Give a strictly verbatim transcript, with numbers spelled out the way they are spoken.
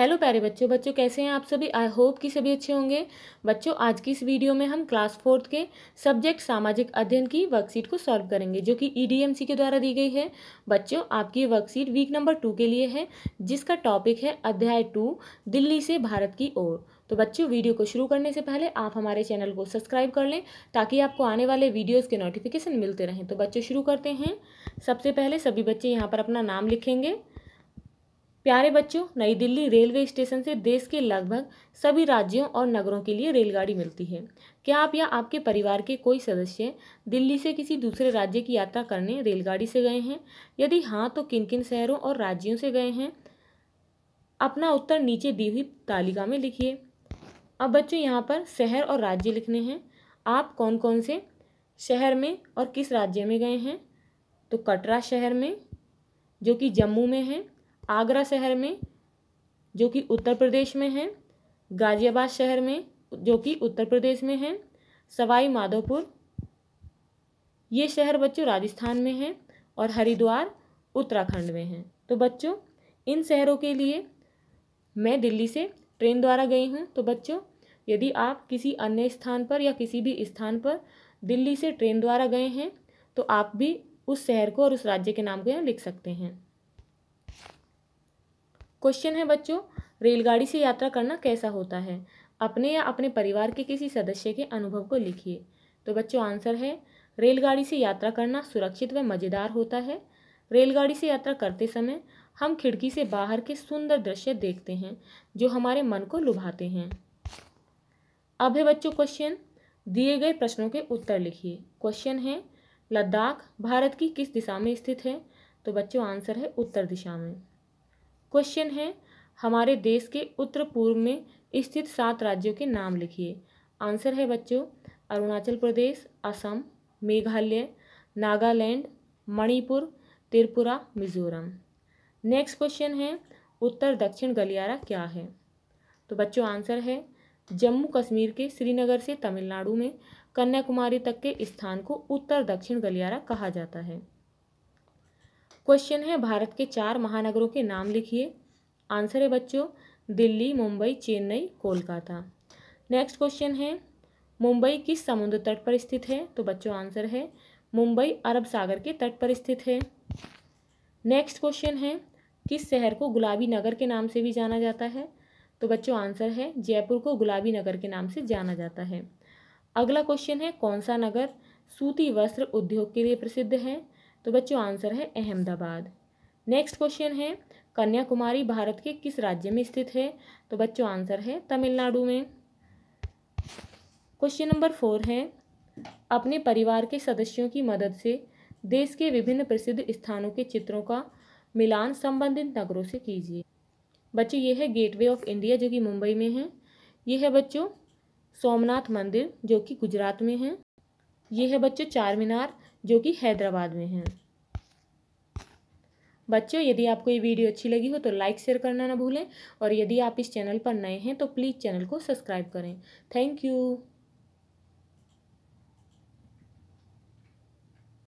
Hello प्यारे बच्चों बच्चों कैसे हैं आप सभी। आई होप कि सभी अच्छे होंगे। बच्चों आज की इस वीडियो में हम क्लास फोर्थ के सब्जेक्ट सामाजिक अध्ययन की वर्कशीट को सॉल्व करेंगे जो कि ईडीएमसी के द्वारा दी गई है। बच्चों आपकी वर्कशीट वीक नंबर टू के लिए है जिसका टॉपिक है अध्याय टू दिल्ली से भारत की ओर। तो बच्चों वीडियो को शुरू करने से पहले आप हमारे चैनल को सब्सक्राइब कर लें ताकि आपको आने वाले वीडियोस के नोटिफिकेशन मिलते रहें। तो बच्चों शुरू करते हैं। सबसे पहले सभी बच्चे यहाँ पर अपना नाम लिखेंगे। प्यारे बच्चों, नई दिल्ली रेलवे स्टेशन से देश के लगभग सभी राज्यों और नगरों के लिए रेलगाड़ी मिलती है। क्या आप या आपके परिवार के कोई सदस्य दिल्ली से किसी दूसरे राज्य की यात्रा करने रेलगाड़ी से गए हैं? यदि हाँ तो किन किन शहरों और राज्यों से गए हैं? अपना उत्तर नीचे दी हुई तालिका में लिखिए। अब बच्चों यहाँ पर शहर और राज्य लिखने हैं। आप कौन कौन से शहर में और किस राज्य में गए हैं? तो कटरा शहर में जो कि जम्मू में है, आगरा शहर में जो कि उत्तर प्रदेश में है, गाज़ियाबाद शहर में जो कि उत्तर प्रदेश में है, सवाई माधोपुर ये शहर बच्चों राजस्थान में है और हरिद्वार उत्तराखंड में है। तो बच्चों इन शहरों के लिए मैं दिल्ली से ट्रेन द्वारा गई हूँ। तो बच्चों यदि आप किसी अन्य स्थान पर या किसी भी स्थान पर दिल्ली से ट्रेन द्वारा गए हैं तो आप भी उस शहर को और उस राज्य के नाम को यहाँ लिख सकते हैं। क्वेश्चन है बच्चों, रेलगाड़ी से यात्रा करना कैसा होता है? अपने या अपने परिवार के किसी सदस्य के अनुभव को लिखिए। तो बच्चों आंसर है, रेलगाड़ी से यात्रा करना सुरक्षित व मज़ेदार होता है। रेलगाड़ी से यात्रा करते समय हम खिड़की से बाहर के सुंदर दृश्य देखते हैं जो हमारे मन को लुभाते हैं। अब है बच्चों क्वेश्चन, दिए गए प्रश्नों के उत्तर लिखिए। क्वेश्चन है, लद्दाख भारत की किस दिशा में स्थित है? तो बच्चों आंसर है उत्तर दिशा में। क्वेश्चन है, हमारे देश के उत्तर पूर्व में स्थित सात राज्यों के नाम लिखिए। आंसर है बच्चों, अरुणाचल प्रदेश, असम, मेघालय, नागालैंड, मणिपुर, त्रिपुरा, मिजोरम। नेक्स्ट क्वेश्चन है, उत्तर दक्षिण गलियारा क्या है? तो बच्चों आंसर है, जम्मू कश्मीर के श्रीनगर से तमिलनाडु में कन्याकुमारी तक के स्थान को उत्तर दक्षिण गलियारा कहा जाता है। क्वेश्चन है, भारत के चार महानगरों के नाम लिखिए। आंसर है बच्चों, दिल्ली, मुंबई, चेन्नई, कोलकाता। नेक्स्ट क्वेश्चन है, मुंबई किस समुद्र तट पर स्थित है? तो बच्चों आंसर है, मुंबई अरब सागर के तट पर स्थित है। नेक्स्ट क्वेश्चन है, किस शहर को गुलाबी नगर के नाम से भी जाना जाता है? तो बच्चों आंसर है, जयपुर को गुलाबी नगर के नाम से जाना जाता है। अगला क्वेश्चन है, कौन सा नगर सूती वस्त्र उद्योग के लिए प्रसिद्ध है? तो बच्चों आंसर है अहमदाबाद। नेक्स्ट क्वेश्चन है, कन्याकुमारी भारत के किस राज्य में स्थित है? तो बच्चों आंसर है तमिलनाडु में। क्वेश्चन नंबर फोर है, अपने परिवार के सदस्यों की मदद से देश के विभिन्न प्रसिद्ध स्थानों के चित्रों का मिलान संबंधित नगरों से कीजिए। बच्चों ये है गेटवे ऑफ इंडिया जो कि मुंबई में है। ये है बच्चों सोमनाथ मंदिर जो कि गुजरात में है। ये है बच्चों चार मीनार जो कि हैदराबाद में है। बच्चों यदि आपको ये वीडियो अच्छी लगी हो तो लाइक शेयर करना ना भूलें और यदि आप इस चैनल पर नए हैं तो प्लीज़ चैनल को सब्सक्राइब करें। Thank you.